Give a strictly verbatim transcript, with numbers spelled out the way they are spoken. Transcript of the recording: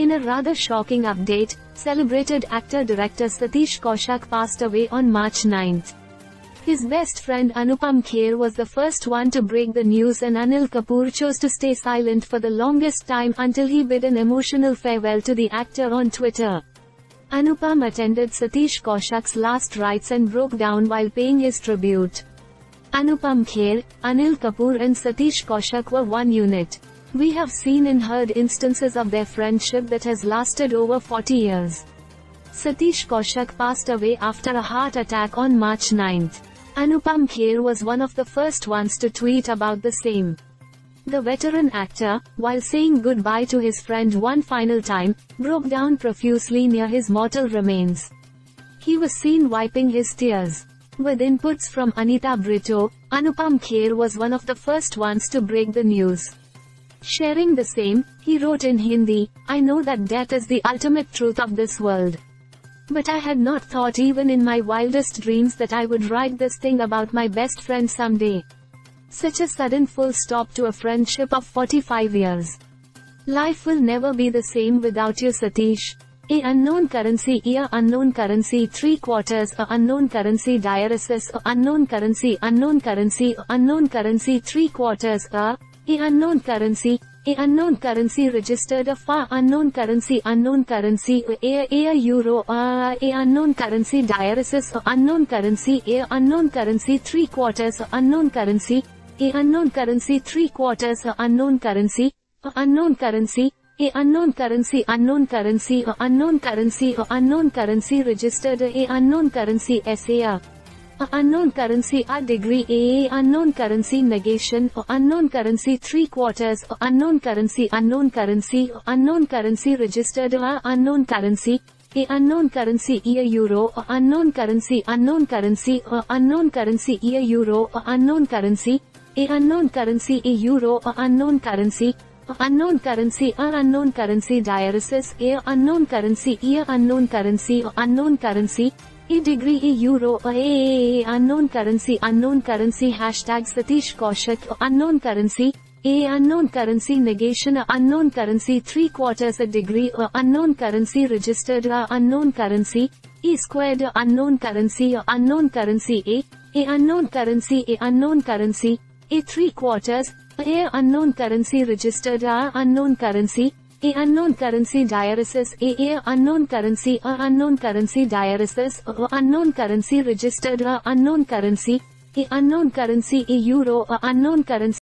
In a rather shocking update, celebrated actor-director Satish Kaushik passed away on March ninth. His best friend Anupam Kher was the first one to break the news, and Anil Kapoor chose to stay silent for the longest time until he bid an emotional farewell to the actor on Twitter. Anupam attended Satish Kaushik's last rites and broke down while paying his tribute. Anupam Kher, Anil Kapoor and Satish Kaushik were one unit. We have seen and heard instances of their friendship that has lasted over forty years. Satish Kaushik passed away after a heart attack on March ninth. Anupam Kher was one of the first ones to tweet about the same. The veteran actor, while saying goodbye to his friend one final time, broke down profusely near his mortal remains. He was seen wiping his tears. With inputs from Anita Brito, Anupam Kher was one of the first ones to break the news. Sharing the same, he wrote in Hindi, "I know that death is the ultimate truth of this world. But I had not thought even in my wildest dreams that I would write this thing about my best friend someday. Such a sudden full stop to a friendship of forty-five years. Life will never be the same without you, Satish. A unknown currency, a unknown currency, three quarters, a unknown currency, diaresis, a unknown currency, unknown currency, unknown currency, three quarters, a, a unknown currency, a unknown currency registered a far unknown currency, unknown currency, a, a, a euro, a, a unknown currency, diaresis, a unknown currency, a unknown currency, three quarters, a unknown currency, a unknown currency, three quarters, a unknown currency, a unknown currency, a unknown currency, unknown currency, a unknown currency, a unknown currency registered a unknown currency, S A R. A unknown currency, a degree, a unknown currency negation, a unknown currency three quarters, a unknown currency, unknown currency, a unknown currency registered a unknown currency, a unknown currency, a euro, a unknown currency, unknown currency, a unknown currency, a euro, a unknown currency, a unknown currency, a euro, a unknown currency, unknown currency, a unknown currency, diaresis, a unknown currency, a unknown currency, unknown currency, a degree, a euro, a unknown currency, unknown currency, hashtag Satish Kaushik, unknown currency, a unknown currency negation, a unknown currency three quarters, a degree, a unknown currency registered, a unknown currency, a squared, a unknown currency, a unknown currency, a, a unknown currency, a unknown currency, a three quarters, a unknown currency registered, a unknown currency, a unknown currency, diaresis, a, a unknown currency, a unknown currency, diaresis, a unknown currency registered, a unknown currency, a unknown currency, a euro, a unknown currency.